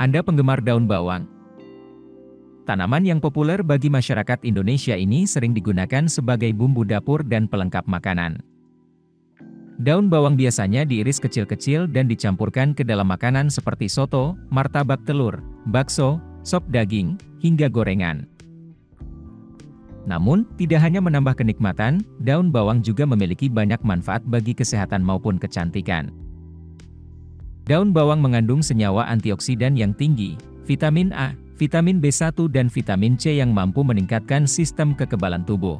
Anda penggemar daun bawang? Tanaman yang populer bagi masyarakat Indonesia ini sering digunakan sebagai bumbu dapur dan pelengkap makanan. Daun bawang biasanya diiris kecil-kecil dan dicampurkan ke dalam makanan seperti soto, martabak telur, bakso, sop daging, hingga gorengan. Namun, tidak hanya menambah kenikmatan, daun bawang juga memiliki banyak manfaat bagi kesehatan maupun kecantikan. Daun bawang mengandung senyawa antioksidan yang tinggi, vitamin A, vitamin B1 dan vitamin C yang mampu meningkatkan sistem kekebalan tubuh.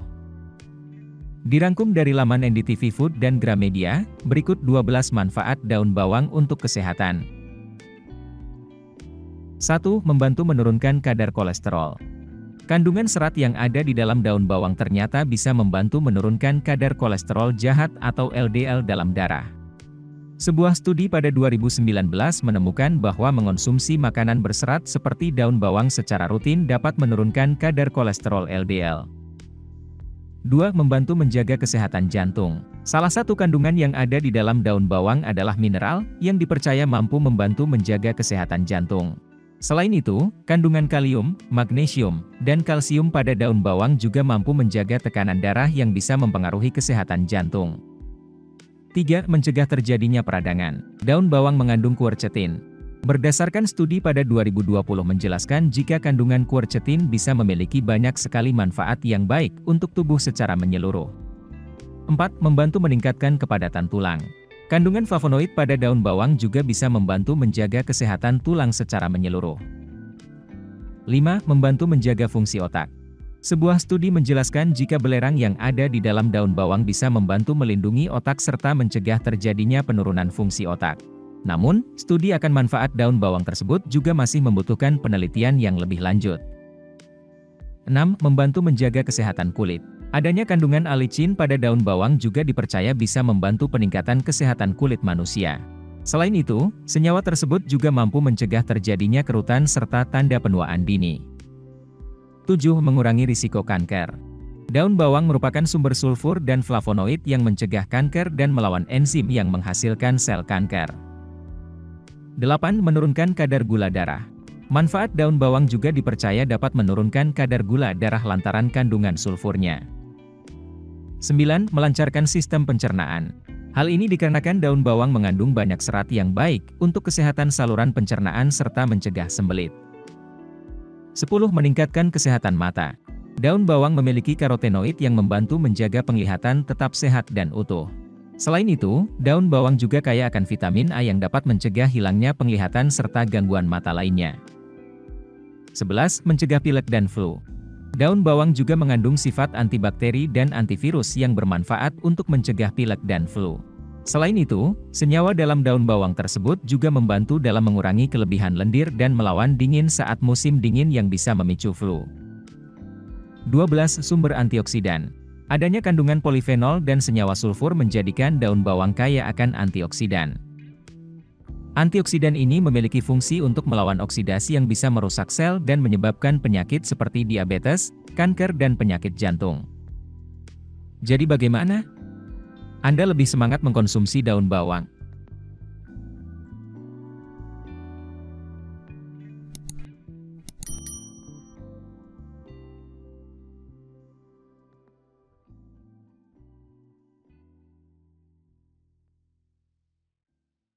Dirangkum dari laman NDTV Food dan Gramedia, berikut 12 manfaat daun bawang untuk kesehatan. 1. Membantu menurunkan kadar kolesterol. Kandungan serat yang ada di dalam daun bawang ternyata bisa membantu menurunkan kadar kolesterol jahat atau LDL dalam darah. Sebuah studi pada 2019 menemukan bahwa mengonsumsi makanan berserat seperti daun bawang secara rutin dapat menurunkan kadar kolesterol LDL. 2. Membantu menjaga kesehatan jantung. Salah satu kandungan yang ada di dalam daun bawang adalah mineral, yang dipercaya mampu membantu menjaga kesehatan jantung. Selain itu, kandungan kalium, magnesium, dan kalsium pada daun bawang juga mampu menjaga tekanan darah yang bisa mempengaruhi kesehatan jantung. 3. Mencegah terjadinya peradangan. Daun bawang mengandung quercetin. Berdasarkan studi pada 2020 menjelaskan jika kandungan quercetin bisa memiliki banyak sekali manfaat yang baik untuk tubuh secara menyeluruh. 4. Membantu meningkatkan kepadatan tulang. Kandungan flavonoid pada daun bawang juga bisa membantu menjaga kesehatan tulang secara menyeluruh. 5. Membantu menjaga fungsi otak. Sebuah studi menjelaskan jika belerang yang ada di dalam daun bawang bisa membantu melindungi otak serta mencegah terjadinya penurunan fungsi otak. Namun, studi akan manfaat daun bawang tersebut juga masih membutuhkan penelitian yang lebih lanjut. 6. Membantu menjaga kesehatan kulit. Adanya kandungan alicin pada daun bawang juga dipercaya bisa membantu peningkatan kesehatan kulit manusia. Selain itu, senyawa tersebut juga mampu mencegah terjadinya kerutan serta tanda penuaan dini. 7. Mengurangi risiko kanker. Daun bawang merupakan sumber sulfur dan flavonoid yang mencegah kanker dan melawan enzim yang menghasilkan sel kanker. 8. Menurunkan kadar gula darah. Manfaat daun bawang juga dipercaya dapat menurunkan kadar gula darah lantaran kandungan sulfurnya. 9. Melancarkan sistem pencernaan. Hal ini dikarenakan daun bawang mengandung banyak serat yang baik untuk kesehatan saluran pencernaan serta mencegah sembelit. 10. Meningkatkan kesehatan mata. Daun bawang memiliki karotenoid yang membantu menjaga penglihatan tetap sehat dan utuh. Selain itu, daun bawang juga kaya akan vitamin A yang dapat mencegah hilangnya penglihatan serta gangguan mata lainnya. 11. Mencegah pilek dan flu. Daun bawang juga mengandung sifat antibakteri dan antivirus yang bermanfaat untuk mencegah pilek dan flu. Selain itu, senyawa dalam daun bawang tersebut juga membantu dalam mengurangi kelebihan lendir dan melawan dingin saat musim dingin yang bisa memicu flu. 12. Sumber antioksidan. Adanya kandungan polifenol dan senyawa sulfur menjadikan daun bawang kaya akan antioksidan. Antioksidan ini memiliki fungsi untuk melawan oksidasi yang bisa merusak sel dan menyebabkan penyakit seperti diabetes, kanker, dan penyakit jantung. Jadi bagaimana? Anda lebih semangat mengkonsumsi daun bawang?